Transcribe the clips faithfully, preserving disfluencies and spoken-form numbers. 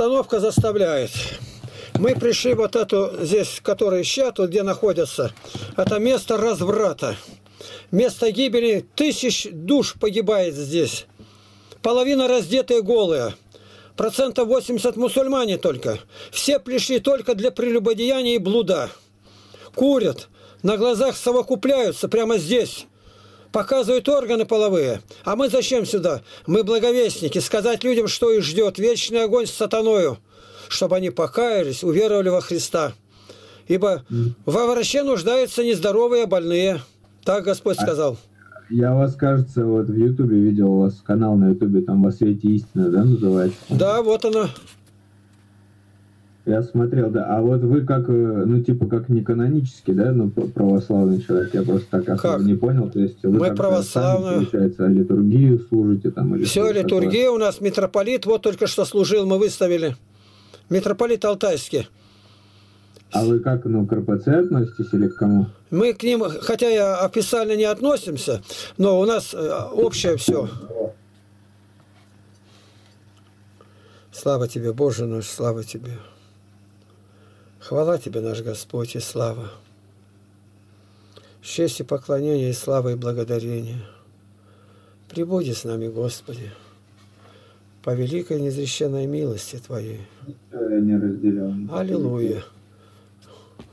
Установка заставляет. Мы пришли вот эту, здесь, которая сейчас, вот где находится, это место разврата, место гибели. Тысяч душ погибает здесь. Половина раздетая голая. Процентов восемьдесят мусульмане только. Все пришли только для прелюбодеяния и блуда. Курят, на глазах совокупляются прямо здесь. Показывают органы половые. А мы зачем сюда? Мы благовестники. Сказать людям, что их ждет. Вечный огонь с сатаною. Чтобы они покаялись, уверовали во Христа. Ибо во враще нуждаются нездоровые, а больные. Так Господь сказал. Я вас, кажется, вот в Ютубе видел, у вас канал на Ютубе, там «Во свете истины», да, называется? Да, вот она. Я смотрел, да. А вот вы как, ну, типа, как не канонически, да, ну, православный человек, я просто так особо не понял. То есть вы мы православную, получается, литургию служите там? Или все, литургия такое? У нас митрополит, вот только что служил, мы выставили. Митрополит Алтайский. А вы как, ну, к РПЦ относитесь или к кому? Мы к ним, хотя и официально не относимся, но у нас общее все. Слава тебе, Боже наш, слава тебе. Хвала тебе, наш Господь, и слава. Честь и поклонение, и слава, и благодарение. Прибуди с нами, Господи, по великой незрещенной милости Твоей. Я не разделял. Аллилуйя.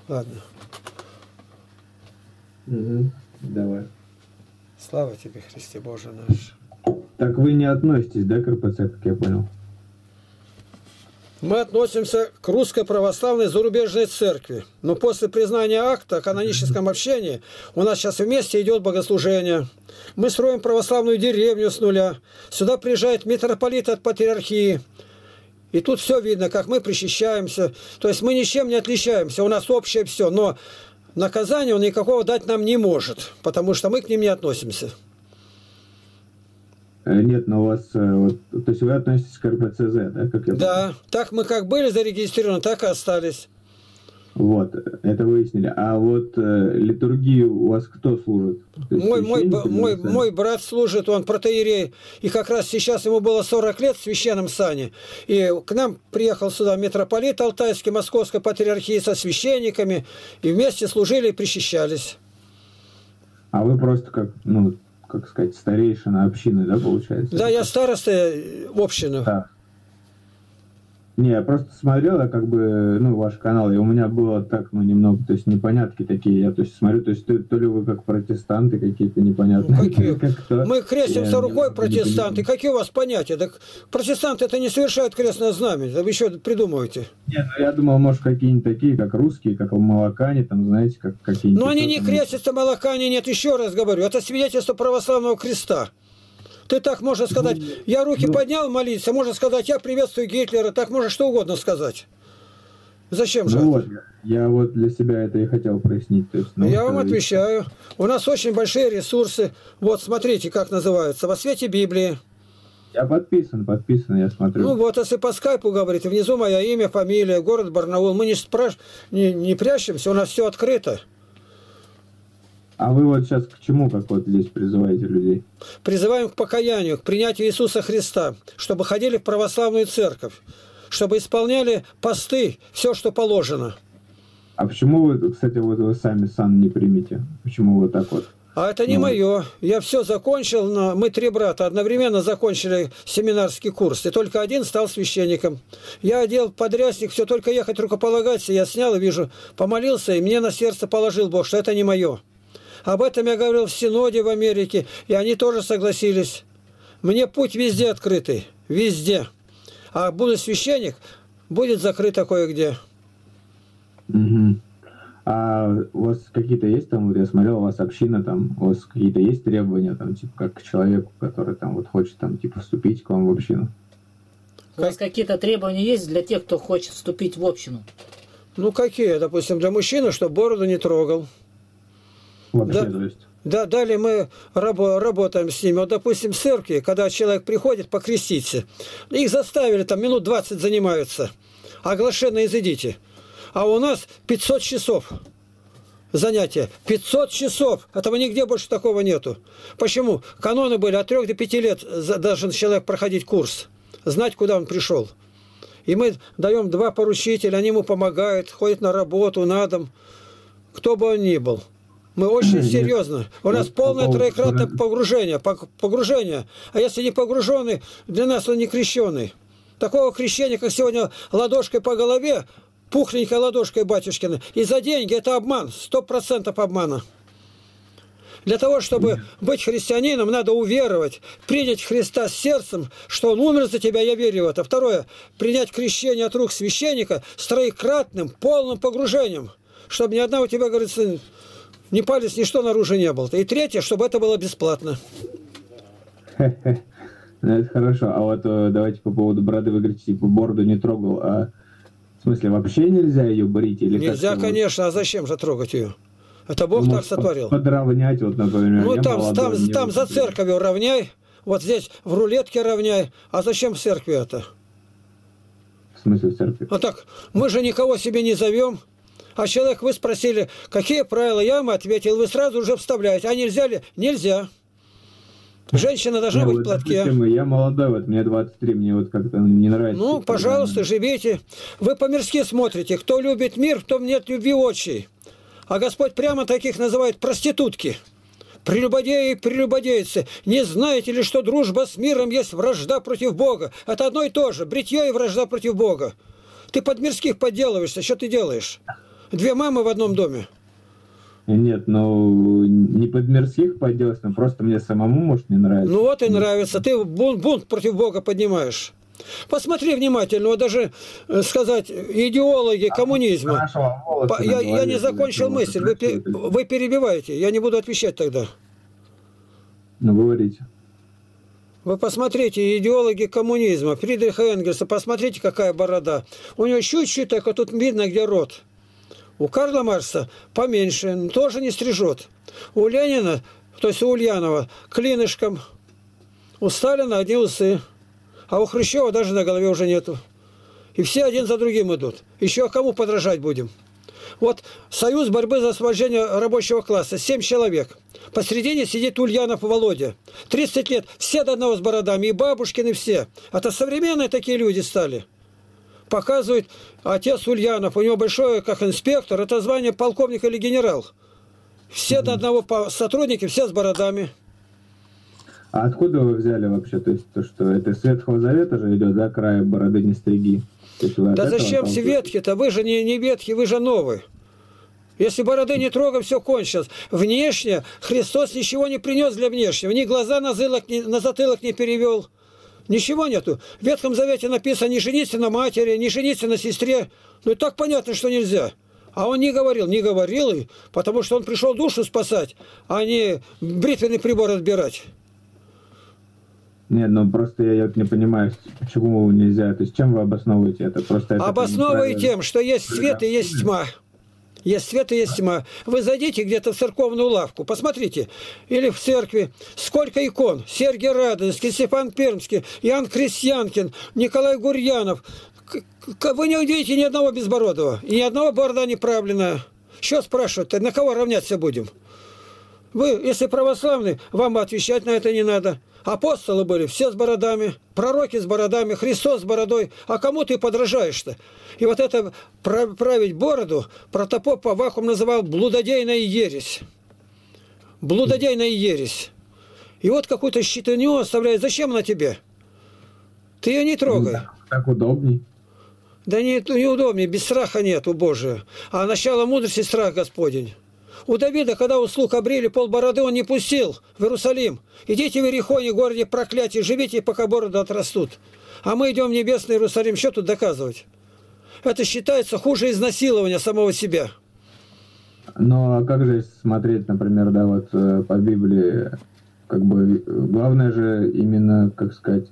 Ладно. Угу. Давай. Слава тебе, Христе Боже наш. Так вы не относитесь, да, к РПЦ, как я понял? Мы относимся к русской православной зарубежной церкви. Но после признания акта о каноническом общении у нас сейчас вместе идет богослужение. Мы строим православную деревню с нуля. Сюда приезжает митрополит от патриархии. И тут все видно, как мы причащаемся. То есть мы ничем не отличаемся, у нас общее все. Но наказание он никакого дать нам не может, потому что мы к ним не относимся. Нет, но у вас... Вот, то есть вы относитесь к РПЦЗ, да? Как я да, понимаю? Так мы как были зарегистрированы, так и остались. Вот, это выяснили. А вот э, литургию у вас кто служит? Мой, мой, мой, мой брат служит, он протоиерей. И как раз сейчас ему было сорок лет в священном сане. И к нам приехал сюда митрополит Алтайский, Московской Патриархии со священниками. И вместе служили и причащались. А вы просто как, ну, как сказать, старейшина общины, да, получается? Да, я староста общины. Да. Не, я просто смотрел, я как бы, ну, ваш канал, и у меня было так, ну, немного, то есть, непонятки такие, я, то есть, смотрю, то есть, то, то ли вы как протестанты какие-то непонятные. Ну, какие? как Мы крестимся я рукой, протестанты, какие у вас понятия? Так протестанты это не совершают крестное знамя, вы еще придумываете. Нет, ну, я думал, может, какие-нибудь такие, как русские, как молокане, там, знаете, как какие-нибудь... Но они не крестятся, молокане нет, еще раз говорю, это свидетельство православного креста. Ты так можно сказать, я руки ну, поднял молиться, можно сказать, я приветствую Гитлера, так можно что угодно сказать. Зачем же? Ну вот, я вот для себя это и хотел прояснить. То есть, ну, я вам отвечаю. У нас очень большие ресурсы. Вот, смотрите, как называется. «Во свете Библии». Я подписан, подписан, я смотрю. Ну вот, если по скайпу говорите, внизу мое имя, фамилия, город Барнаул. Мы не, спраш... не, не прячемся, у нас все открыто. А вы вот сейчас к чему, как вот здесь призываете людей? Призываем к покаянию, к принятию Иисуса Христа, чтобы ходили в православную церковь, чтобы исполняли посты, все, что положено. А почему вы, кстати, вот вы сами сан не примите? Почему вы так вот? А это не ну, мое. Я все закончил, но мы три брата одновременно закончили семинарский курс, и только один стал священником. Я одел подрясник, все только ехать рукополагаться, я снял и вижу, помолился, и мне на сердце положил Бог, что это не мое. Об этом я говорил в Синоде в Америке, и они тоже согласились. Мне путь везде открытый, везде. А буду священник, будет закрыто кое-где. Угу. А у вас какие-то есть там, вот я смотрел, у вас община там, у вас какие-то есть требования там, типа, как к человеку, который там вот хочет там, типа, вступить к вам в общину? У вас какие-то требования есть для тех, кто хочет вступить в общину? Ну, какие? Допустим, для мужчины, чтобы бороду не трогал. Вообще, да, да, далее мы рабо работаем с ними. Вот, допустим, в церкви, когда человек приходит покреститься, их заставили, там, минут двадцать занимаются. Оглашенно изыдите. А у нас пятьсот часов занятия. пятьсот часов. Этого нигде больше такого нету. Почему? Каноны были от трёх до пяти лет должен человек проходить курс. Знать, куда он пришел. И мы даем два поручителя, они ему помогают, ходят на работу, на дом, кто бы он ни был. Мы очень серьезно. У нас полное троекратное погружение. Погружение. А если не погруженный, для нас он не крещеный. Такого крещения, как сегодня ладошкой по голове, пухленькой ладошкой батюшкина, и за деньги — это обман, сто процентов обмана. Для того, чтобы быть христианином, надо уверовать, принять Христа с сердцем, что Он умер за тебя, я верю в это. Второе, принять крещение от рук священника с троекратным, полным погружением, чтобы ни одна у тебя, говорится, ни палец, ничто наружу не было. И третье, чтобы это было бесплатно. Ну, это хорошо. А вот давайте по поводу бороды, вы говорите, бороду не трогал, а в смысле вообще нельзя ее брить? Или нельзя, конечно, а зачем же трогать ее? Это Бог так сотворил. Подравнять, вот, например. Ну, там, там, там за церковью равняй, вот здесь в рулетке равняй. А зачем в церкви это? В смысле в церкви? А так, мы же никого себе не зовем. А человек, вы спросили, какие правила, я вам ответил, вы сразу же вставляете. А нельзя ли? Нельзя. Женщина должна быть в платке. Я молодой, вот мне двадцать три, мне вот как-то не нравится. Ну, пожалуйста, живите. Вы по-мирски смотрите. Кто любит мир, в том нет любви отчей. А Господь прямо таких называет проститутки, прелюбодеи и прелюбодейцы. Не знаете ли, что дружба с миром есть вражда против Бога? Это одно и то же, бритье и вражда против Бога. Ты под мирских подделываешься, что ты делаешь? Две мамы в одном доме. Нет, ну не под мирских подделываешься, но просто мне самому, может, не нравится. Ну вот и нравится, ты бунт, бунт против Бога поднимаешь. Посмотри внимательно, вот даже, сказать, идеологи коммунизма. Хорошо, волосы По, я, голове, я не закончил мысль, вы, вы перебиваете, я не буду отвечать тогда. Ну, говорите. Вы посмотрите, идеологи коммунизма, Фридриха Энгельса, посмотрите, какая борода. У него чуть-чуть, так вот тут видно, где рот. У Карла Маркса поменьше, тоже не стрижет. У Ленина, то есть у Ульянова, клинышком. У Сталина одни усы. А у Хрущева даже на голове уже нету. И все один за другим идут. Еще кому подражать будем? Вот союз борьбы за освобождение рабочего класса. Семь человек. Посредине сидит Ульянов Володя. тридцать лет. Все до одного с бородами. И Бабушкин, и все. Это современные такие люди стали. Показывает отец Ульянов. У него большое, как инспектор, это звание полковник или генерал. Все до одного сотрудники, все с бородами. А откуда вы взяли вообще, то есть то, что это с Ветхого Завета же идет, да, края бороды не стриги? Да зачем все ветхи-то? Вы же не, не ветхи, вы же новые. Если бороды не трогаем, все кончилось. Внешне Христос ничего не принес для внешнего, ни глаза на, зылок, ни, на затылок не перевел, ничего нету. В Ветхом Завете написано: не жениться на матери, не жениться на сестре. Ну и так понятно, что нельзя. А он не говорил, не говорил, потому что он пришел душу спасать, а не бритвенный прибор отбирать. Нет, ну просто я, я не понимаю, почему нельзя. То есть чем вы обосновываете это? Просто это обосновываю тем, что есть свет и есть тьма. Есть свет и есть тьма. Вы зайдите где-то в церковную лавку, посмотрите. Или в церкви. Сколько икон. Сергий Радонский, Степан Пермский, Иоанн Крестьянкин, Николай Гурьянов. Вы не увидите ни одного безбородого. И ни одного борода неправленного. Что спрашивают-то? На кого равняться будем? Вы, если православный, вам отвечать на это не надо. Апостолы были все с бородами, пророки с бородами, Христос с бородой. А кому ты подражаешь-то? И вот это править бороду протопоп Аввакум называл блудодейная ересь. Блудодейная ересь. И вот какую-то щитыню оставляет. Зачем она тебе? Ты ее не трогай. Так, так удобней. Да не, неудобнее, без страха нету Божия. А начало мудрости — страх Господень. У Давида, когда у слуг обрели полбороды, он не пустил в Иерусалим. Идите в Иерихоне, городе проклятия, живите, пока бороды отрастут. А мы идем в небесный Иерусалим. Что тут доказывать? Это считается хуже изнасилования самого себя. Ну, а как же смотреть, например, да, вот по Библии, как бы, главное же именно, как сказать,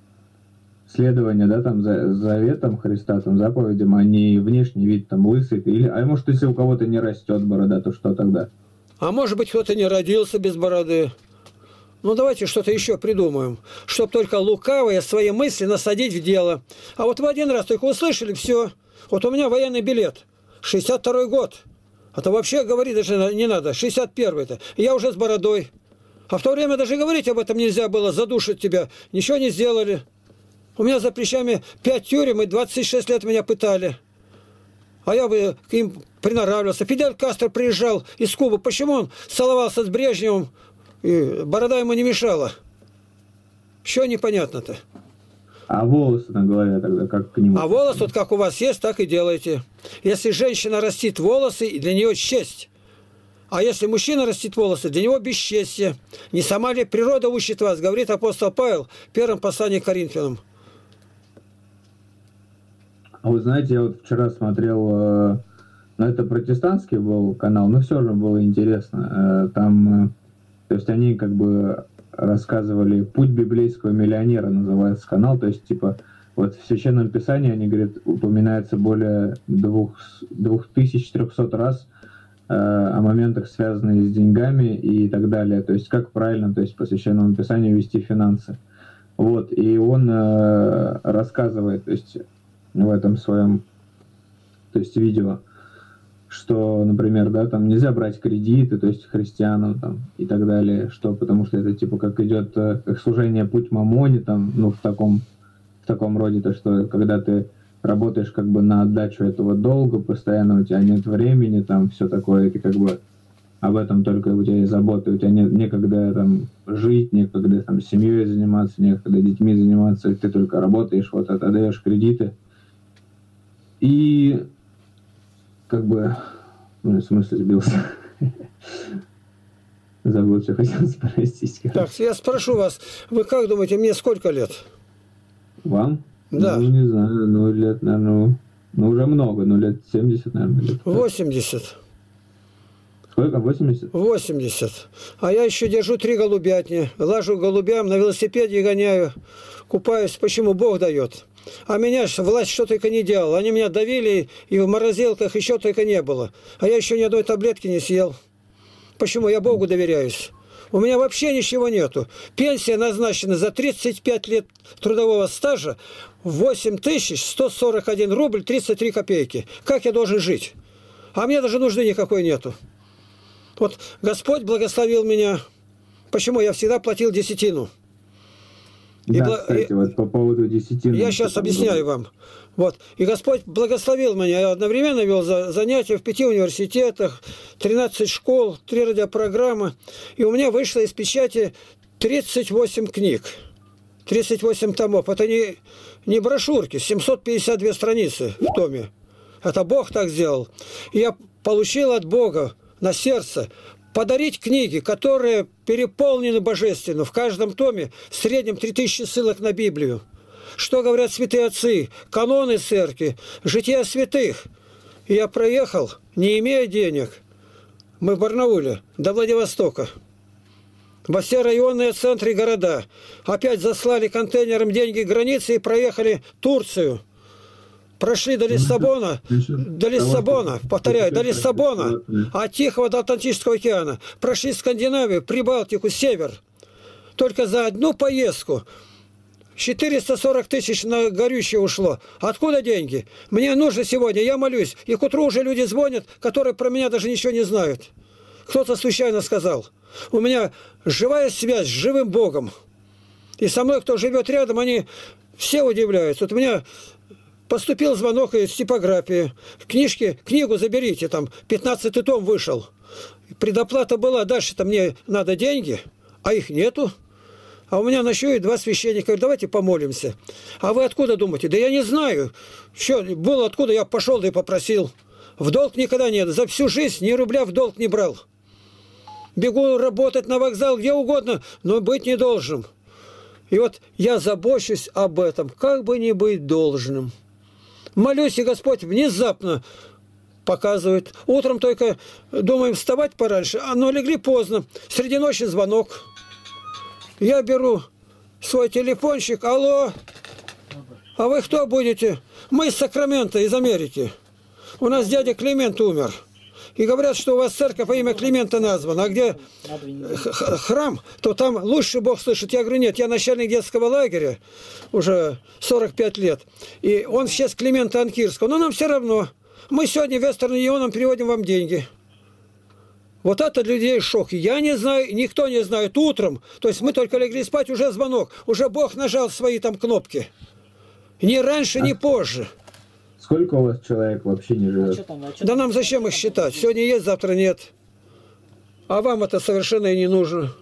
следование, да, там, за заветом Христа, там, заповедям, а не внешний вид, там, лысый, или, а может, если у кого-то не растет борода, то что тогда? А может быть, кто-то не родился без бороды. Ну, давайте что-то еще придумаем, чтобы только лукавые свои мысли насадить в дело. А вот в один раз только услышали, все. Вот у меня военный билет, шестьдесят второй год. А то вообще говорить даже не надо, шестьдесят первый-то. Я уже с бородой. А в то время даже говорить об этом нельзя было, задушить тебя. Ничего не сделали. У меня за плечами пять тюрем и двадцать шесть лет меня пытали. А я бы к ним приноравливался. Фидель Кастро приезжал из Кубы. Почему он целовался с Брежневым? И борода ему не мешала. Что непонятно-то? А волосы на голове тогда как к нему? А волосы вот как у вас есть, так и делайте. Если женщина растит волосы, для нее честь. А если мужчина растит волосы, для него бесчестье. Не сама ли природа учит вас, говорит апостол Павел в первом послании к Коринфянам. А вы знаете, я вот вчера смотрел, ну это протестантский был канал, но все же было интересно. Там, то есть они как бы рассказывали «Путь библейского миллионера» называется канал, то есть типа вот в Священном Писании, они говорят, упоминается более двух тысяч трёхсот раз о моментах, связанных с деньгами и так далее. То есть как правильно, то есть по Священному Писанию вести финансы. Вот, и он э, рассказывает, то есть в этом своем, то есть видео, что, например, да, там нельзя брать кредиты, то есть христианам там и так далее, что, потому что это типа как идет как служение путь мамоне, там, ну в таком в таком роде, то что когда ты работаешь как бы на отдачу этого долга, постоянно у тебя нет времени, там все такое, ты как бы об этом только у тебя есть заботы, у тебя нет, некогда там жить, некогда там семьей заниматься, некогда детьми заниматься, ты только работаешь, вот отдаешь кредиты. И как бы, ну, в смысле сбился. Забыл, что хотел спросить. Так, я спрошу вас, вы как думаете, мне сколько лет? Вам? Да. Ну, не знаю, ну, лет, наверное, ну, уже много, ну, лет семьдесят, наверное. Лет восемьдесят. Сколько? восемьдесят? восемьдесят. А я еще держу три голубятни, лажу голубям, на велосипеде гоняю, купаюсь. Почему? Бог дает. А меня власть что только не делала. Они меня давили, и в морозилках еще только не было. А я еще ни одной таблетки не съел. Почему? Я Богу доверяюсь. У меня вообще ничего нету. Пенсия назначена за тридцать пять лет трудового стажа восемь тысяч сто сорок один рубль тридцать три копейки. Как я должен жить? А мне даже нужды никакой нету. Вот Господь благословил меня. Почему? Я всегда платил десятину. И да, бл... кстати, вот по поводу десятины. Я сейчас объясняю вам. Вот. И Господь благословил меня. Я одновременно вел занятия в пяти университетах, тринадцать школ, три радиопрограммы. И у меня вышло из печати тридцать восемь книг, тридцать восемь томов. Это не, не брошюрки, семьсот пятьдесят две страницы в томе. Это Бог так сделал. И я получил от Бога на сердце подарить книги, которые переполнены божественно. В каждом томе в среднем три тысячи ссылок на Библию. Что говорят святые отцы, каноны церкви, жития святых. И я проехал, не имея денег, мы в Барнауле, до Владивостока. Во все районные центры города. Опять заслали контейнером деньги границы и проехали Турцию. Прошли до Лиссабона, до Лиссабона, повторяю, до Лиссабона, от Тихого до Атлантического океана. Прошли Скандинавию, Прибалтику, Север. Только за одну поездку четыреста сорок тысяч на горючее ушло. Откуда деньги? Мне нужно сегодня, я молюсь. И к утру уже люди звонят, которые про меня даже ничего не знают. Кто-то случайно сказал. У меня живая связь с живым Богом. И со мной, кто живет рядом, они все удивляются. Вот у меня... Поступил звонок из типографии. Книжки, книгу заберите, там пятнадцатый том вышел. Предоплата была, дальше-то мне надо деньги, а их нету. А у меня ночуют два священника, говорят, давайте помолимся. А вы откуда думаете? Да я не знаю. Что было откуда, я пошел да и попросил. В долг никогда нет, за всю жизнь ни рубля в долг не брал. Бегу работать на вокзал, где угодно, но быть не должен. И вот я забочусь об этом, как бы не быть должным. Молюсь, и Господь внезапно показывает. Утром только думаем вставать пораньше, но легли поздно. Среди ночи звонок. Я беру свой телефончик. Алло, а вы кто будете? Мы из Сакрамента, из Америки. У нас дядя Климент умер. И говорят, что у вас церковь по имя Климента названа. А где храм, то там лучше Бог слышит. Я говорю, нет, я начальник детского лагеря уже сорок пять лет. И он в честь Климента Анкирского. Но нам все равно. Мы сегодня Вестерн Юнионом переводим вам деньги. Вот это для людей шок. Я не знаю, никто не знает. Утром, то есть мы только легли спать, уже звонок. Уже Бог нажал свои там кнопки. Ни раньше, а ни позже. Сколько у вас человек вообще не живет? А что там, а что да нам зачем их считать? Сегодня есть, завтра нет. А вам это совершенно и не нужно.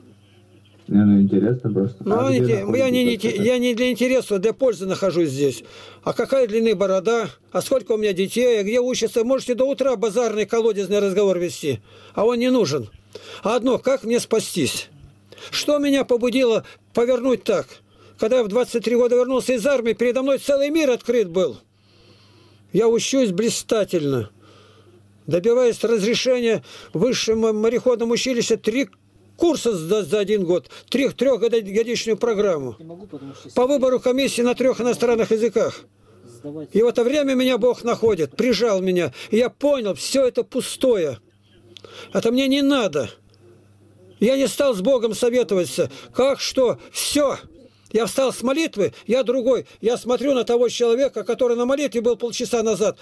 Не, ну интересно просто. Ну, а где находитесь? я, не, я не для интереса, для пользы нахожусь здесь. А какая длины борода? А сколько у меня детей? А где учатся? Можете до утра базарный колодезный разговор вести. А он не нужен. А одно, как мне спастись? Что меня побудило повернуть так? Когда я в двадцать три года вернулся из армии, передо мной целый мир открыт был. Я учусь блистательно, добиваясь разрешения в высшем мореходном училище три курса за, за один год, трех, трехгодичную программу. Могу, что... По выбору комиссии на трех иностранных языках. И в это время меня Бог находит, прижал меня. И я понял, все это пустое. Это мне не надо. Я не стал с Богом советоваться. Как, что, все. Я встал с молитвы, я другой. Я смотрю на того человека, который на молитве был полчаса назад.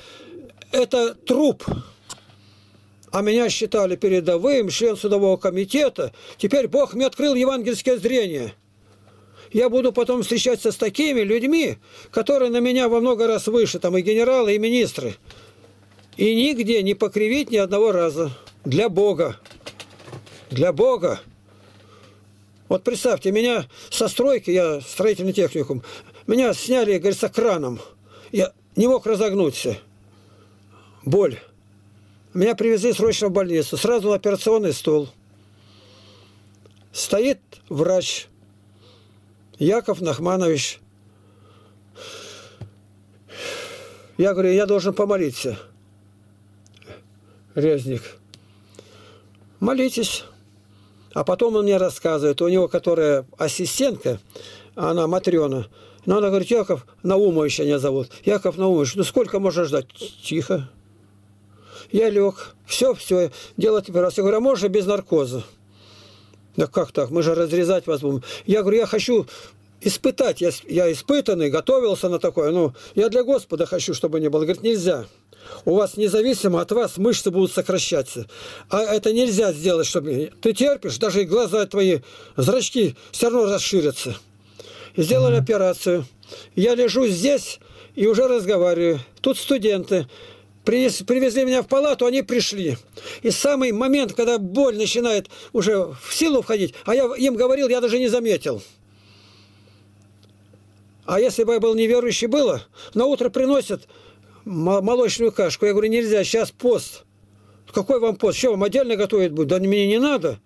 Это труп. А меня считали передовым, член судового комитета. Теперь Бог мне открыл евангельское зрение. Я буду потом встречаться с такими людьми, которые на меня во много раз выше, там и генералы, и министры. И нигде не покривить ни одного раза. Для Бога. Для Бога. Вот представьте, меня со стройки, я строительный техникум, меня сняли, говорится, краном. Я не мог разогнуться. Боль. Меня привезли срочно в больницу. Сразу на операционный стол. Стоит врач Яков Нахманович. Я говорю, я должен помолиться. Резник. Молитесь. А потом он мне рассказывает, у него, которая ассистентка, она Матрена, но она говорит, Яков Наумович меня зовут. Яков Наумович, ну сколько можно ждать? Тихо. Я лег. Все, все. Дело теперь раз. Я говорю, а можно без наркоза? Да как так? Мы же разрезать вас будем. Я говорю, я хочу испытать. Я, я испытанный, готовился на такое. Ну, я для Господа хочу, чтобы не было. Говорит, нельзя. У вас независимо от вас мышцы будут сокращаться. А это нельзя сделать, чтобы... Ты терпишь, даже и глаза твои, зрачки все равно расширятся. И сделали операцию. Я лежу здесь и уже разговариваю. Тут студенты. Принес, привезли меня в палату, они пришли. И самый момент, когда боль начинает уже в силу входить, а я им говорил, я даже не заметил. А если бы я был неверующий, было? На утро приносят... молочную кашку. Я говорю, нельзя, сейчас пост. Какой вам пост? Что, вам отдельно готовить будет? Да мне не надо.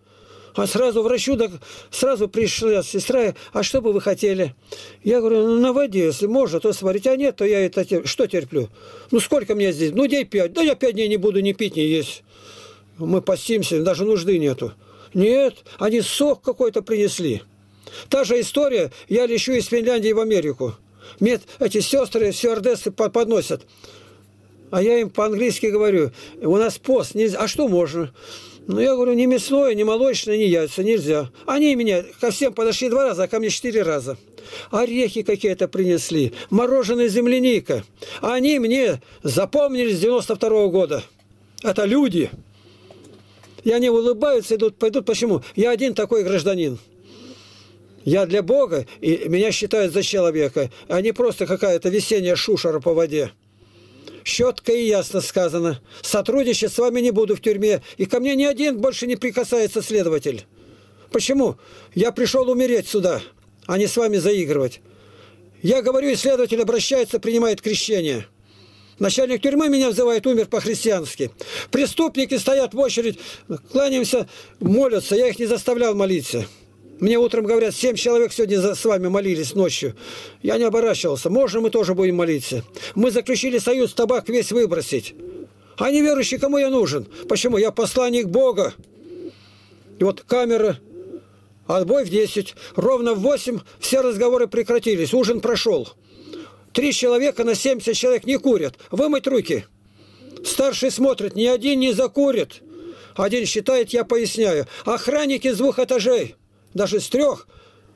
А сразу врачу, да, сразу пришла сестра, а что бы вы хотели? Я говорю, ну на воде, если можно, то сварить. А нет, то я это что терплю? Ну сколько мне здесь? Ну дней пять. Да я пять дней не буду ни пить, ни есть. Мы постимся, даже нужды нету. Нет, они сок какой-то принесли. Та же история, я лечу из Финляндии в Америку. Мне эти сестры, стюардессы подносят. А я им по-английски говорю, у нас пост, нельзя. А что можно? Ну, я говорю, ни мясное, ни молочное, ни яйца, нельзя. Они меня ко всем подошли два раза, а ко мне четыре раза. Орехи какие-то принесли, мороженое, земляника. Они мне запомнились с девяносто второго года. Это люди. И они улыбаются, идут, пойдут. Почему? Я один такой гражданин. Я для Бога, и меня считают за человека, а не просто какая-то весенняя шушера по воде. Четко и ясно сказано. Сотрудничать с вами не буду в тюрьме, и ко мне ни один больше не прикасается следователь. Почему? Я пришел умереть сюда, а не с вами заигрывать. Я говорю, и следователь обращается, принимает крещение. Начальник тюрьмы меня взывает, умер по-христиански. Преступники стоят в очередь, кланяемся, молятся. Я их не заставлял молиться. Мне утром говорят, семь человек сегодня с вами молились ночью. Я не оборачивался. Можно мы тоже будем молиться? Мы заключили союз, табак весь выбросить. А неверующий, кому я нужен? Почему? Я посланник Бога. И вот камера, отбой в десять. Ровно в восемь все разговоры прекратились. Ужин прошел. Три человека на семьдесят человек не курят. Вымыть руки. Старший смотрит, ни один не закурит. Один считает, я поясняю. Охранники с двух этажей. Даже с трех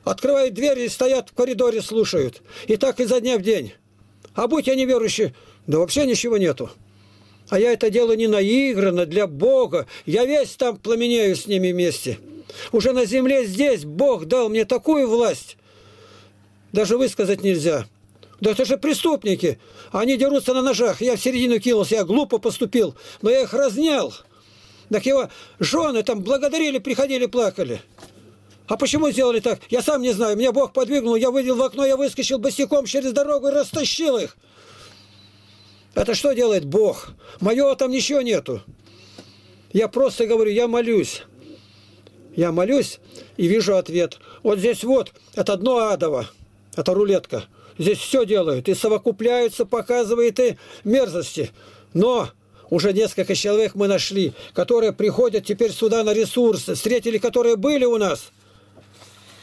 открывают двери и стоят в коридоре, слушают. И так изо дня в день. А будь я неверующий, да вообще ничего нету. А я это делаю не наигранно, для Бога. Я весь там пламенею с ними вместе. Уже на земле здесь Бог дал мне такую власть. Даже высказать нельзя. Да это же преступники. Они дерутся на ножах. Я в середину кинулся, я глупо поступил. Но я их разнял. Так его жены там благодарили, приходили, плакали. А почему сделали так? Я сам не знаю. Меня Бог подвигнул, я выйдел в окно, я выскочил босиком через дорогу и растащил их. Это что делает Бог? Моего там ничего нету. Я просто говорю, я молюсь. Я молюсь и вижу ответ. Вот здесь вот, это дно адово, это рулетка. Здесь все делают, и совокупляются, показывают и мерзости. Но уже несколько человек мы нашли, которые приходят теперь сюда на ресурсы, встретили, которые были у нас.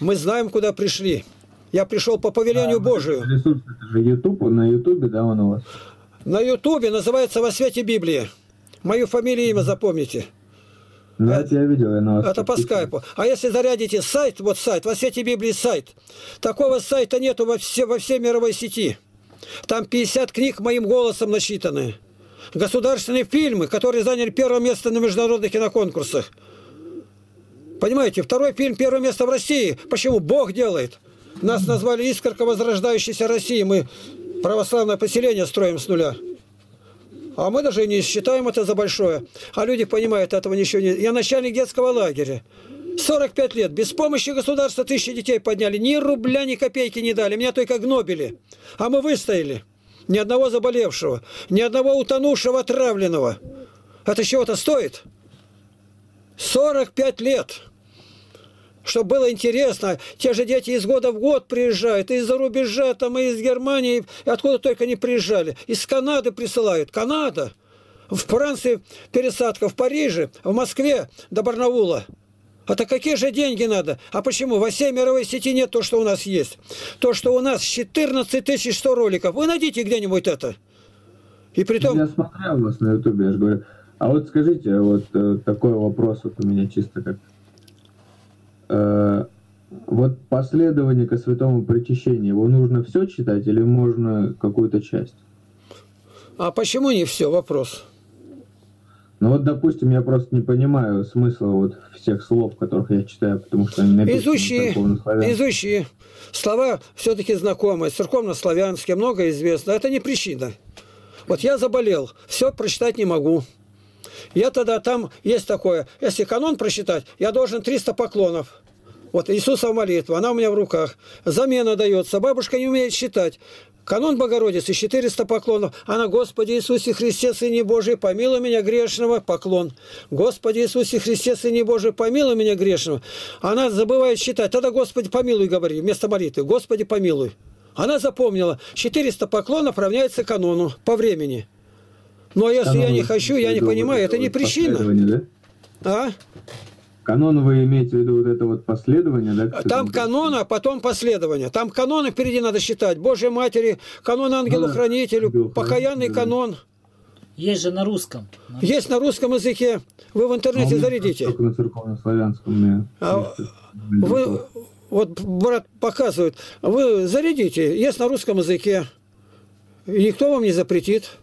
Мы знаем, куда пришли. Я пришел по повелению а, Божию. Ресурсы, это же YouTube, на Ютубе, да, он у вас? На Ютубе называется «Во свете Библии». Мою фамилию и имя запомните. Да, это, я видел, я на вас это по скайпу. А если зарядите сайт, вот сайт, «Во свете Библии» сайт, такого сайта нету во, все, во всей мировой сети. Там пятьдесят книг моим голосом насчитаны. Государственные фильмы, которые заняли первое место на международных киноконкурсах. Понимаете, второй фильм первое место в России. Почему? Бог делает. Нас назвали «Искорка возрождающейся России». Мы православное поселение строим с нуля. А мы даже не считаем это за большое. А люди понимают, этого ничего нет. Я начальник детского лагеря. сорок пять лет. Без помощи государства тысячи детей подняли. Ни рубля, ни копейки не дали. Меня только гнобили. А мы выстояли. Ни одного заболевшего. Ни одного утонувшего, отравленного. Это чего-то стоит? сорок пять лет. Чтобы было интересно, те же дети из года в год приезжают, и из-за рубежа, там, и из Германии, и откуда только не приезжали. Из Канады присылают. Канада. В Франции пересадка, в Париже, в Москве до Барнаула. Это какие же деньги надо? А почему? Во всей мировой сети нет то, что у нас есть. То, что у нас четырнадцать тысяч сто роликов. Вы найдите где-нибудь это. И притом... Я смотрел вас на Ютубе, я же говорю. А вот скажите, вот такой вопрос вот у меня чисто как... Вот последование ко святому причащению, его нужно все читать или можно какую-то часть? А почему не все? Вопрос. Ну вот, допустим, я просто не понимаю смысла вот всех слов, которых я читаю, потому что они написаны изучи, изучи. Слова все-таки знакомые, церковно-славянские, много известно. Это не причина. Вот я заболел, все прочитать не могу. Я тогда там, есть такое, если канон прочитать, я должен триста поклонов. Вот Иисусова молитва, она у меня в руках. Замена дается, бабушка не умеет считать. Канон Богородицы, четыреста поклонов. Она, Господи Иисусе Христе, Сыне Божий, помилуй меня грешного, поклон. Господи Иисусе Христе, Сыне Божий, помилуй меня грешного. Она забывает считать, тогда Господи помилуй, говори, вместо молитвы, Господи помилуй. Она запомнила, четыреста поклонов равняется канону по времени. Но если канон я не хочу, я не понимаю, вот это, это не вот причина. Да? А? Канон вы имеете в виду вот это вот последование? Да, там канон, а потом последование. Там каноны впереди надо считать. Божьей Матери, канон Ангелу-Хранителю, покаянный канон. Есть же на русском. Есть на русском языке. Вы в интернете а зарядите. Только на церковно-славянском. А вы, вот брат показывает. Вы зарядите. Есть на русском языке. И никто вам не запретит.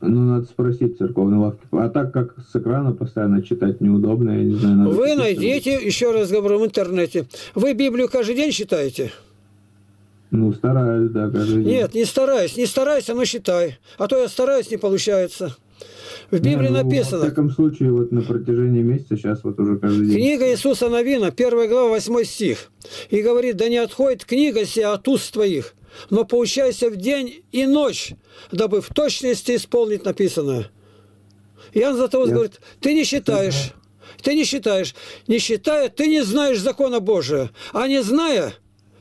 Ну, надо спросить церковной лавки. А так как с экрана постоянно читать неудобно, я не знаю... Надо вы найдите, это... еще раз говорю, в интернете. Вы Библию каждый день читаете? Ну, стараюсь, да, каждый день. Нет, не стараюсь. Не старайся, но считай. А то я стараюсь, не получается. В Библии не, ну, написано... В таком случае, вот на протяжении месяца, сейчас вот уже каждый день... Книга Иисуса Навина, первая глава, восьмой стих. И говорит, да не отходит книга сия от уст твоих, но поучайся в день и ночь, дабы в точности исполнить написанное. Иоанн Златоуст говорит, ты не считаешь, ты не считаешь, не считая, ты не знаешь закона Божия, а не зная,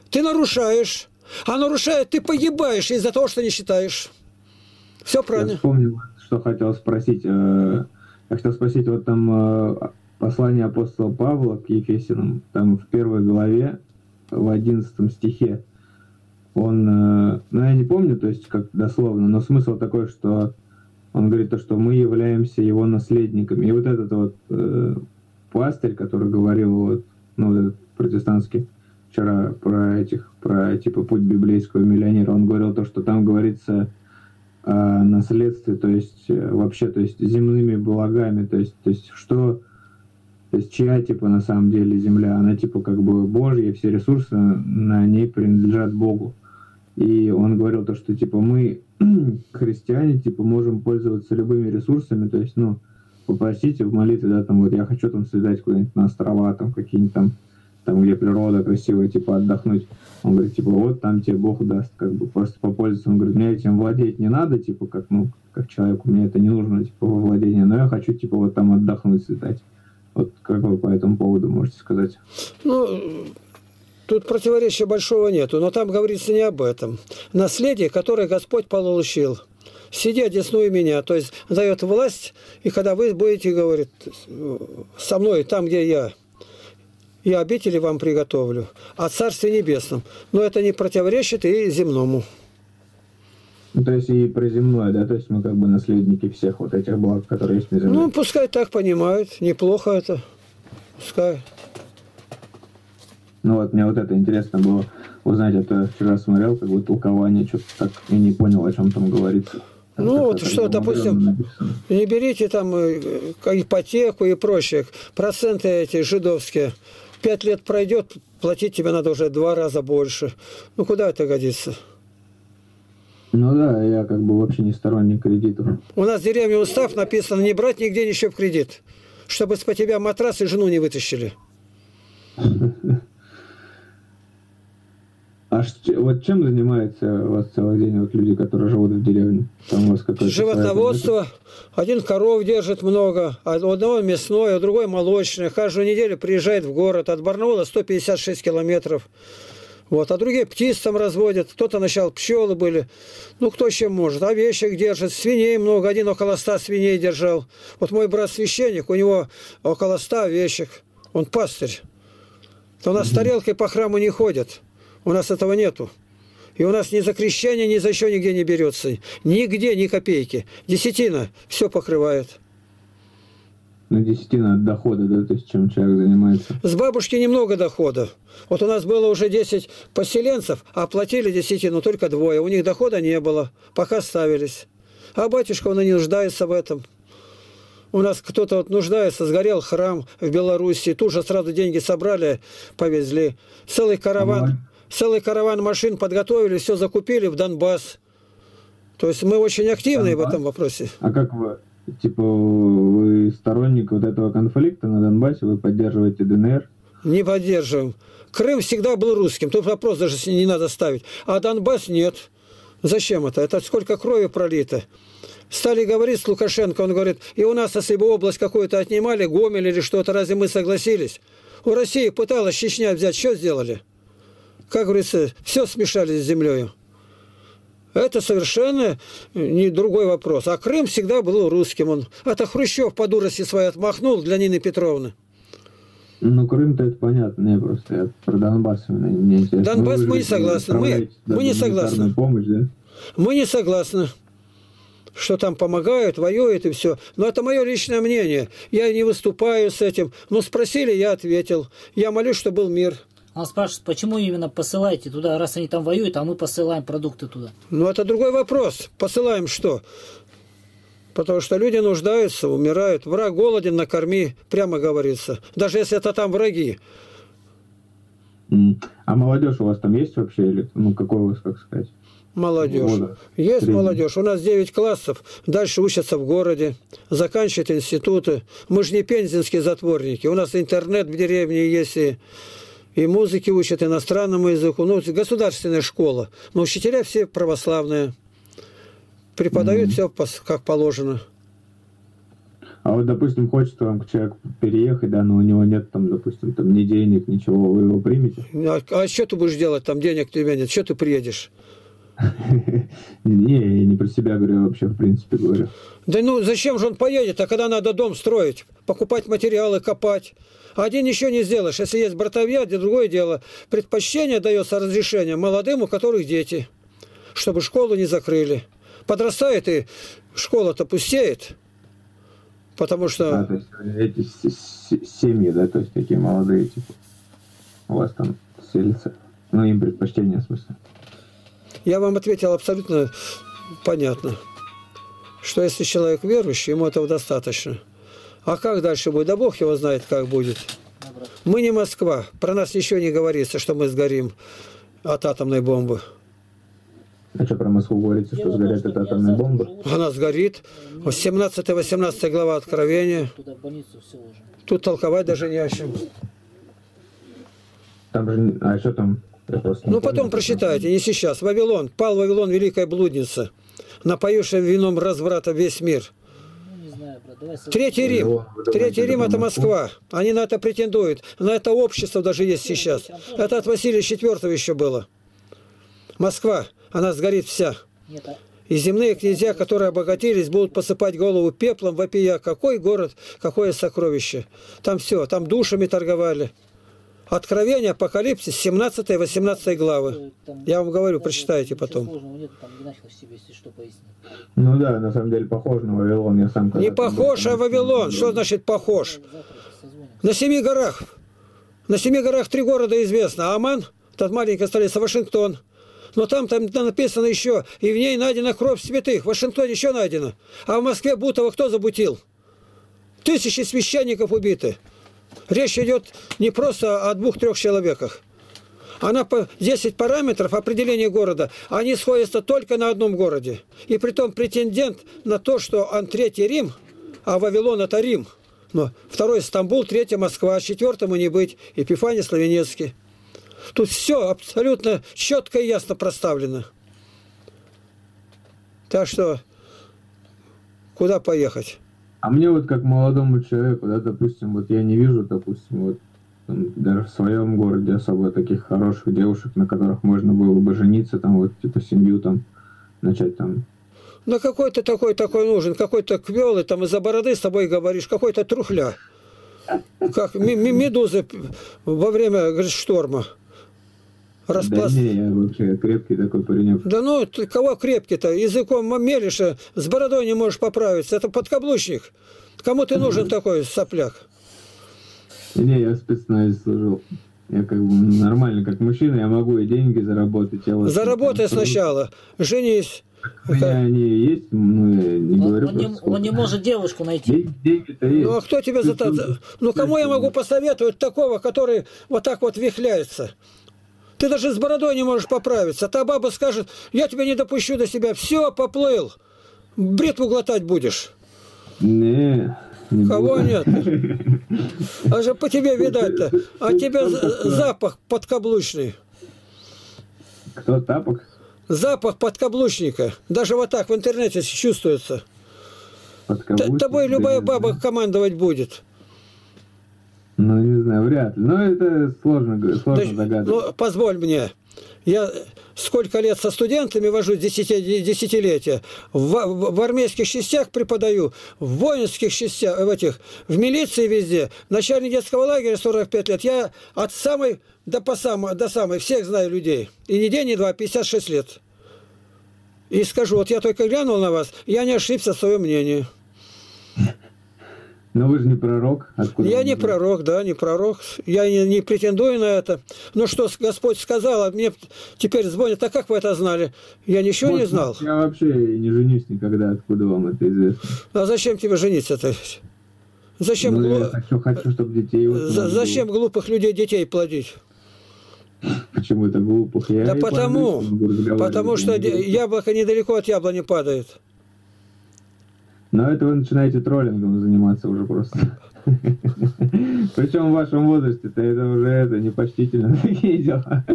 ты нарушаешь, а нарушая, ты погибаешь из-за того, что не считаешь. Все правильно. Я вспомнил, что хотел спросить. Я хотел спросить, вот там послание апостола Павла к Ефесянам, там в первой главе, в одиннадцатом стихе, он, ну я не помню, то есть как дословно, но смысл такой, что он говорит то, что мы являемся его наследниками. И вот этот вот э, пастырь, который говорил вот, ну вот этот протестантский вчера про этих, про типа путь библейского миллионера, он говорил то, что там говорится о наследстве, то есть вообще, то есть земными благами, то есть, то есть что... То есть чья, типа, на самом деле земля, она, типа, как бы Божья, все ресурсы на ней принадлежат Богу. И он говорил то, что типа мы, христиане, типа можем пользоваться любыми ресурсами, то есть, ну, попросите в молитве, да, там, вот я хочу там слетать куда-нибудь на острова, там, какие-нибудь там, там, где природа красивая, типа, отдохнуть. Он говорит, типа, вот там тебе Бог даст, как бы, просто попользоваться. Он говорит, мне этим владеть не надо, типа, как, ну, как человеку, мне это не нужно, типа, во владение, но я хочу, типа, вот там отдохнуть, слетать. Вот как вы по этому поводу можете сказать? Ну, тут противоречия большого нету, но там говорится не об этом. Наследие, которое Господь получил. Сиди, одесную меня, то есть дает власть, и когда вы будете, говорит, со мной там, где я, я обители вам приготовлю, о Царстве Небесном. Но это не противоречит и земному. Ну, то есть и про земное, да, то есть мы как бы наследники всех вот этих благ, которые есть на земле. Ну, пускай так понимают, неплохо это, пускай. Ну вот, мне вот это интересно было узнать, а то я вчера смотрел, как бы толкование, что-то так и не понял, о чем там говорится. Там ну вот что, допустим, не берите там ипотеку и прочее, проценты эти жидовские, пять лет пройдет, платить тебе надо уже два раза больше. Ну куда это годится? Ну да, я как бы вообще не сторонник кредитов. У нас в деревне устав написано, не брать нигде ничего в кредит, чтобы с по тебя матрас и жену не вытащили. А вот чем занимается у вас целый день вот люди, которые живут в деревне? Там у вас животноводство. Один коров держит много, одного мясное, другой молочное. Каждую неделю приезжает в город. От Барнаула сто пятьдесят шесть километров. Вот. А другие птиц там разводят. Кто-то начал пчелы были. Ну, кто чем может. Овечек держит. Свиней много. Один около ста свиней держал. Вот мой брат священник, у него около ста овечек. Он пастырь. То у нас с тарелкой по храму не ходят. У нас этого нету. И у нас ни за крещение, ни за еще нигде не берется. Нигде ни копейки. Десятина все покрывает. Ну, десятина от дохода, да, то есть чем человек занимается? С бабушки немного дохода. Вот у нас было уже десять поселенцев, а платили десятину только двое. У них дохода не было, пока ставились. А батюшка, он и не нуждается в этом. У нас кто-то вот нуждается, сгорел храм в Белоруссии, тут же сразу деньги собрали, повезли. Целый караван... Целый караван машин подготовили, все закупили в Донбасс. То есть мы очень активны Донбасс? в этом вопросе. А как вы, типа, вы сторонник вот этого конфликта на Донбассе, вы поддерживаете ДНР? Не поддерживаем. Крым всегда был русским, тут вопрос даже не надо ставить. А Донбасс нет. Зачем это? Это сколько крови пролито. Стали говорить с Лукашенко, он говорит, и у нас, если бы область какую-то отнимали, Гомель или что-то, разве мы согласились? У России пыталась Чечня взять, что сделали? Как говорится, все смешали с землей. Это совершенно не другой вопрос. А Крым всегда был русским. Он. Это Хрущев по дурости своей отмахнул для Нины Петровны. Ну, Крым-то это понятно. Не, просто я про Донбасс именно не интересно. Донбасс мы не согласны. Мы, мы не согласны. Помощь, да? Мы не согласны, что там помогают, воюют и все. Но это мое личное мнение. Я не выступаю с этим. Но спросили, я ответил. Я молюсь, чтобы был мир. Он спрашивает, почему именно посылаете туда, раз они там воюют, а мы посылаем продукты туда? Ну, это другой вопрос. Посылаем что? Потому что люди нуждаются, умирают. Враг голоден, накорми, прямо говорится. Даже если это там враги. А молодежь у вас там есть вообще? Или, ну, какой у вас, как сказать? Молодежь. Года. Есть Средний. молодежь. У нас девять классов. Дальше учатся в городе, заканчивают институты. Мы же не пензенские затворники. У нас интернет в деревне есть и... И музыки учат, иностранному языку. Ну, государственная школа. Но учителя все православные. Преподают mm-hmm. все как положено. А вот, допустим, хочет вам человек переехать, да, но у него нет там, допустим, там ни денег, ничего, вы его примете? А, а что ты будешь делать, там денег у тебя нет? Что ты приедешь? Не, я не про себя говорю, вообще, в принципе, говорю. Да ну, зачем же он поедет, а когда надо дом строить, покупать материалы, копать? Один еще не сделаешь. Если есть братовья, другое дело. Предпочтение дается разрешение молодым, у которых дети, чтобы школу не закрыли. Подрастает и школа-то пустеет, потому что... Да, то есть эти семьи, да, то есть такие молодые, типа, у вас там селятся. Ну, им предпочтение, в смысле. Я вам ответил абсолютно понятно, что если человек верующий, ему этого достаточно. А как дальше будет? Да Бог его знает, как будет. Мы не Москва. Про нас еще не говорится, что мы сгорим от атомной бомбы. А что про Москву говорите, что сгорят от атомной бомбы? Она сгорит. семнадцатая-восемнадцатая глава Откровения. Тут толковать даже не о чем. Там же... А что там? Ну, потом прочитайте, не сейчас. Вавилон. Пал Вавилон, великая блудница, напоившая вином разврата весь мир. Третий Рим. Третий Рим – это Москва. Они на это претендуют. На это общество даже есть сейчас. Это от Василия Четвёртого еще было. Москва, она сгорит вся. И земные князья, которые обогатились, будут посыпать голову пеплом, вопия. Какой город, какое сокровище. Там все, там душами торговали. Откровение, Апокалипсис, семнадцатая-восемнадцатая главы. Я вам говорю, прочитайте потом. Ну да, на самом деле похож на Вавилон. Я сам не похож, а Вавилон. Что значит похож? На семи горах. На семи горах три города известно. Аман, та маленькая столица, Вашингтон. Но там, там написано еще, и в ней найдена кровь святых. В Вашингтоне еще найдено. А в Москве Бутова кто забутил? Тысячи священников убиты. Речь идет не просто о двух-трех человеках. Она по десять параметров определения города, они сходятся только на одном городе. И притом претендент на то, что он третий Рим, а Вавилон это Рим. Но второй Стамбул, третий Москва, четвертому не быть, Эпифаний Славенецкий. Тут все абсолютно четко и ясно проставлено. Так что, куда поехать? А мне вот как молодому человеку, да, допустим, вот я не вижу, допустим, вот там, даже в своем городе особо таких хороших девушек, на которых можно было бы жениться, там вот типа семью там начать там. Ну какой-то такой такой нужен, какой-то квелый, там из-за бороды с тобой говоришь, какой-то трухля. Как медузы во время, говорит, шторма. Распласт... Да не, я вообще крепкий такой парень. Да ну, ты кого крепкий-то? Языком мелешь, с бородой не можешь поправиться. Это подкаблучник. Кому ты нужен mm-hmm. такой сопляк? Не, я в спецназе служил. Я как бы нормально, как мужчина, я могу и деньги заработать. Я вот Заработай там, сначала, женись. У меня как... они есть, ну, я не он, говорю. Он не, он не может девушку найти. Деньги-то есть. Ну, а кто тебя за... Ну, кому я могу посоветовать такого, который вот так вот вихляется? Ты даже с бородой не можешь поправиться. А та баба скажет, я тебя не допущу до себя. Все, поплыл. Бритву глотать будешь. Не, не Кого буду. Нет? А же по тебе видать-то. А тебе запах подкаблучный. Кто тапок? Запах подкаблучника. Даже вот так в интернете чувствуется. Тобой любая баба командовать будет. Ну, не знаю, вряд ли. Но это сложно, сложно да, догадываться. Ну, позволь мне. Я сколько лет со студентами вожу, десятилетия. В, в армейских частях преподаю, в воинских частях, в, этих, в милиции везде. Начальник детского лагеря сорок пять лет. Я от самой до, по самой, до самой всех знаю людей. И ни день, ни два, пятьдесят шесть лет. И скажу, вот я только глянул на вас, я не ошибся в своем мнении. Но вы же не пророк. Откуда я не знаете? Пророк, да, не пророк. Я не, не претендую на это. Но что Господь сказал, а мне теперь звонят, а как вы это знали? Я ничего Может, не знал. Я вообще не женюсь никогда, откуда вам это известно. А зачем тебе жениться-то? Зачем, ну, глуп... я хочу, чтобы детей вот За зачем было. глупых людей детей плодить? Почему это глупых? Я да потому, плодусь, потому что яблоко недалеко от яблони падает. Но это вы начинаете троллингом заниматься уже просто. Причем в вашем возрасте-то это уже это непочтительно такие дела.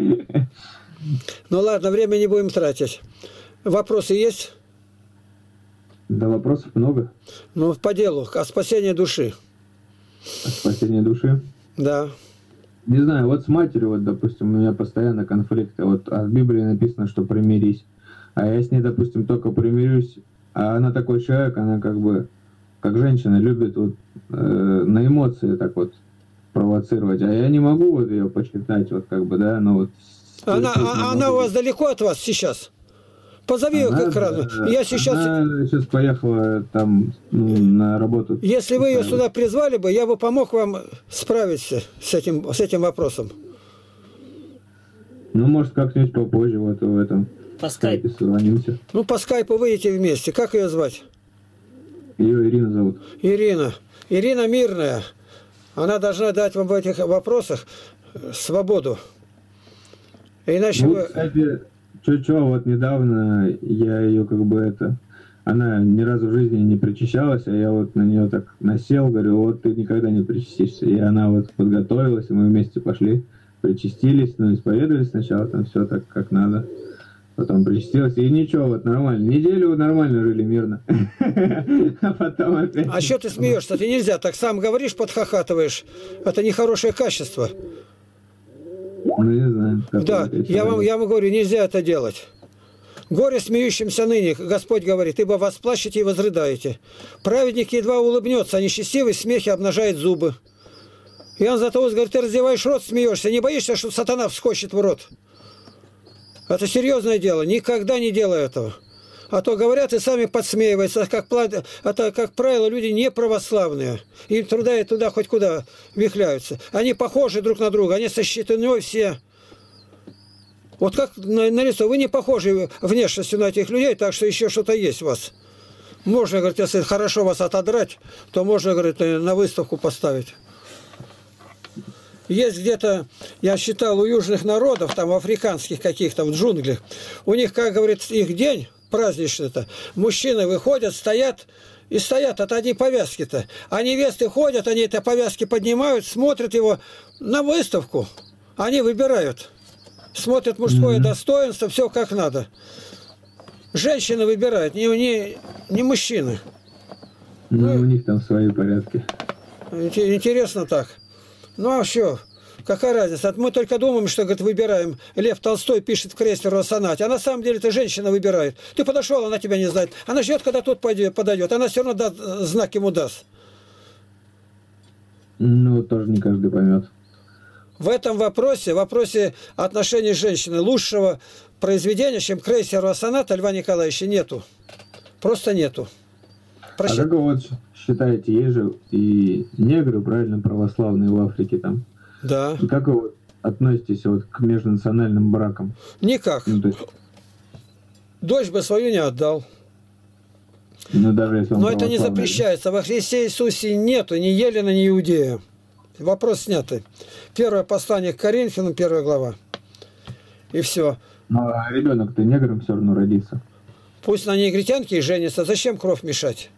Ну ладно, время не будем тратить. Вопросы есть? Да, вопросов много. Ну, по делу. О спасении души. О спасении души? Да. Не знаю, вот с матерью, вот, допустим, у меня постоянно конфликты. Вот в Библии написано, что примирись. А я с ней, допустим, только примирюсь. А она такой человек, она как бы, как женщина, любит вот, э, на эмоции так вот провоцировать. А я не могу вот ее почитать, вот как бы, да, но вот... Она, а, она у вас далеко от вас сейчас? Позови ее к экрану. Да, я сейчас... Она сейчас поехала там ну, на работу. Если вы ее сюда призвали бы, я бы помог вам справиться с этим, с этим вопросом. Ну, может, как-нибудь попозже вот в этом... По скайпу. Ну, по скайпу выйдете вместе. Как ее звать? Ее Ирина зовут. Ирина. Ирина Мирная. Она должна дать вам в этих вопросах свободу. Иначе ну, вы... Кстати, Чё-чё, вот недавно я ее как бы это... Она ни разу в жизни не причащалась, а я вот на нее так насел, говорю, вот ты никогда не причастишься. И она вот подготовилась, и мы вместе пошли, причастились, ну, исповедовались сначала, там все так, как надо. Потом причастилась, и ничего, вот нормально. Неделю нормально жили, мирно. А потом опять... А что ты смеешься? Ты нельзя, так сам говоришь, подхахатываешь. Это нехорошее качество. Ну, не знаю. Да, я вам, я вам говорю, нельзя это делать. Горе смеющимся ныне, Господь говорит, ибо вас плачете и возрыдаете. Праведник едва улыбнется, а нечестивый в смехе обнажает зубы. Иоанн Златоуст говорит, ты раздеваешь рот, смеешься, не боишься, что сатана вскочит в рот? Это серьезное дело, никогда не делай этого. А то говорят и сами подсмеиваются, как, это, как правило, люди не православные. Им труда и туда хоть куда вихляются. Они похожи друг на друга, они сочетаны все. Вот как на, на лицо, вы не похожи внешностью на этих людей, так что еще что-то есть у вас. Можно, говорит, если хорошо вас отодрать, то можно, говорит, на выставку поставить. Есть где-то, я считал, у южных народов, там, африканских каких-то, в джунглях, у них, как говорит, их день праздничный-то, мужчины выходят, стоят, и стоят от одни повязки-то. А невесты ходят, они эти повязки поднимают, смотрят его на выставку, они выбирают. Смотрят мужское Mm-hmm. достоинство, все как надо. Женщина выбирает, не, не, не мужчины. Ну, у них там свои порядки. Интересно так. Ну, а все, какая разница? Мы только думаем, что, говорит, выбираем. Лев Толстой пишет в Крейцеровой сонате. А на самом деле-то женщина выбирает. Ты подошел, она тебя не знает. Она ждет, когда тот подойдет. Она все равно даст, знак ему даст. Ну, тоже не каждый поймет. В этом вопросе, в вопросе отношений женщины, лучшего произведения, чем Крейцерова соната Льва Николаевича, нету. Просто нету. Прощай. А как вы вот считаете, есть же и негры, правильно, православные в Африке там? Да. И как вы вот относитесь вот к межнациональным бракам? Никак. Ну, то есть... Дочь бы свою не отдал. Но, даже если он Но это не запрещается. Во Христе Иисусе нету ни Елена, ни Иудея. Вопрос снятый. Первое послание к Коринфянам, первая глава. И все. Но ребенок-то негром все равно родится. Пусть на негритянке и женится. Зачем кровь мешать?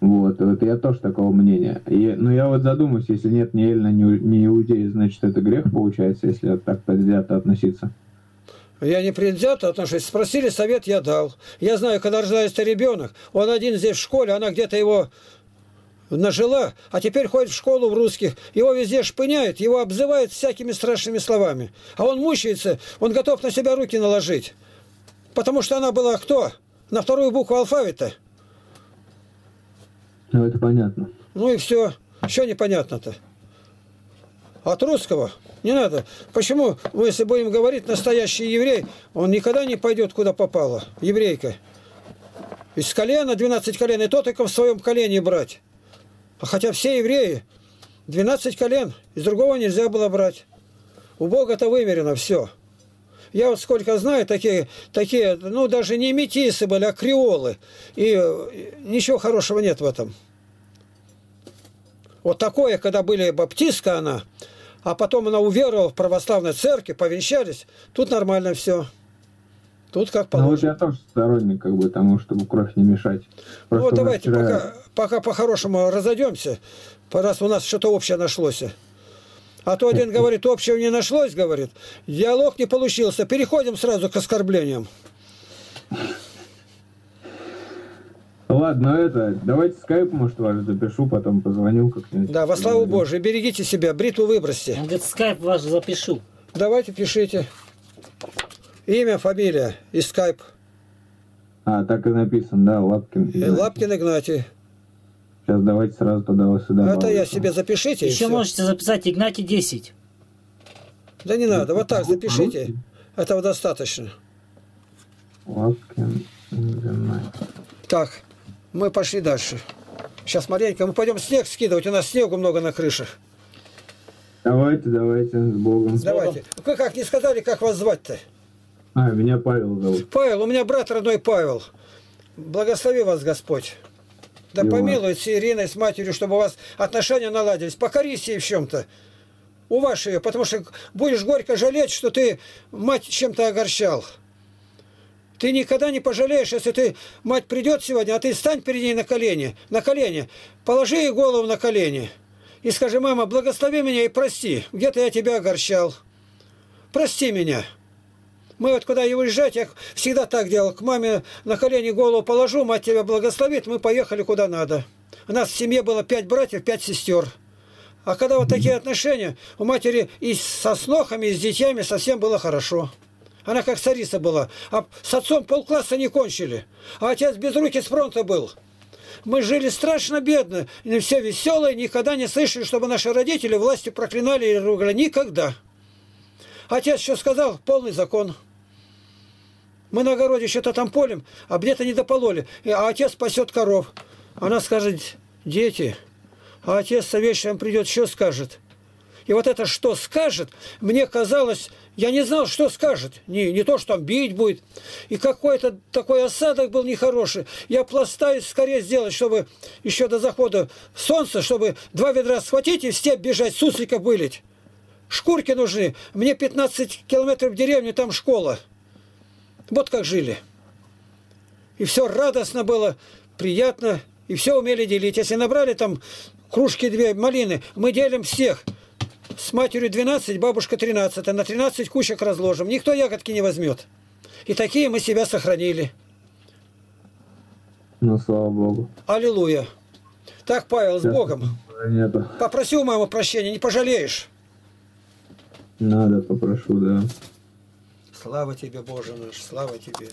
Вот, вот я тоже такого мнения. И, но я вот задумаюсь, если нет ни Эллина, ни, ни Иудеи, значит, это грех получается, если так предвзято относиться. Я не предвзято отношусь. Спросили совет, я дал. Я знаю, когда рождается ребенок, он один здесь в школе, она где-то его... нажила, а теперь ходит в школу в русских. Его везде шпыняют, его обзывают всякими страшными словами. А он мучается, он готов на себя руки наложить. Потому что она была кто? На вторую букву алфавита. Ну, это понятно. Ну и все. Что непонятно-то? От русского? Не надо. Почему, мы, если будем говорить, настоящий еврей, он никогда не пойдет, куда попало. Еврейка. Из колена, двенадцать колен, и то только в своем колене брать. Хотя все евреи, двенадцать колен, из другого нельзя было брать. У Бога-то вымерено все. Я вот сколько знаю, такие, такие, ну даже не метисы были, а креолы. И ничего хорошего нет в этом. Вот такое, когда были баптистка она, а потом она уверовала в православной церкви, повенчались, тут нормально все. Тут как положено. Ну, вот я тоже сторонник, как бы, тому, чтобы кровь не мешать. Просто ну, давайте вчера... пока, пока по-хорошему разойдемся, раз у нас что-то общее нашлось. А то один говорит, общего не нашлось, говорит, диалог не получился. Переходим сразу к оскорблениям. Ладно, это, давайте скайп, может, вас запишу, потом позвоню как-нибудь. Да, во славу Божию, берегите себя, бритву выбросьте. Он говорит, скайп вас запишу. Давайте, пишите. Имя, фамилия и скайп. А, так и написано, да, Лапкин. И Лапкин Игнатий. Сейчас давайте сразу туда сюда. Это баллы. Я себе запишите. Еще можете записать Игнатий десять. Да не надо, вот так запишите. Этого достаточно. Лапкин Игнатий. Так, мы пошли дальше. Сейчас маленько, мы пойдем снег скидывать, у нас снегу много на крышах. Давайте, давайте, с Богом. Давайте. Вы как не сказали, как вас звать-то? А, меня Павел зовут. Павел, у меня брат родной Павел. Благослови вас Господь. Да помилует с Ириной, с матерью, чтобы у вас отношения наладились. Покорись ей в чем-то. у вашей, потому что будешь горько жалеть, что ты мать чем-то огорчал. Ты никогда не пожалеешь, если ты, мать придет сегодня, а ты встань перед ней на колени, на колени, положи ей голову на колени и скажи: мама, благослови меня и прости, где-то я тебя огорчал, прости меня. Мы вот куда и уезжать, я всегда так делал, к маме на колени голову положу, мать тебя благословит, мы поехали куда надо. У нас в семье было пять братьев, пять сестер. А когда вот такие отношения, у матери и со снохами, и с детьми совсем было хорошо. Она как царица была. А с отцом полкласса не кончили. А отец без руки с фронта был. Мы жили страшно бедно. И все веселые, никогда не слышали, чтобы наши родители властью проклинали или ругали. Никогда. Отец еще сказал, полный закон. Мы на огороде что-то там полем, а где-то не допололи. А отец пасет коров. Она скажет: дети. А отец вечером придет, что скажет. И вот это «что скажет», мне казалось, я не знал, что скажет. Не, не то, что там бить будет. И какой-то такой осадок был нехороший. Я пластаюсь скорее сделать, чтобы еще до захода солнца, чтобы два ведра схватить и в степь бежать, суслика вылить. Шкурки нужны. Мне пятнадцать километров в деревню, там школа. Вот как жили. И все радостно было, приятно. И все умели делить. Если набрали там кружки две малины, мы делим всех. С матерью двенадцать, бабушка тринадцать, а на тринадцать кучек разложим. Никто ягодки не возьмет. И такие мы себя сохранили. Ну, слава Богу. Аллилуйя. Так, Павел, с Богом. Нету. Попроси у мамы прощения, не пожалеешь. Надо, попрошу, да. Слава тебе, Боже наш, слава тебе.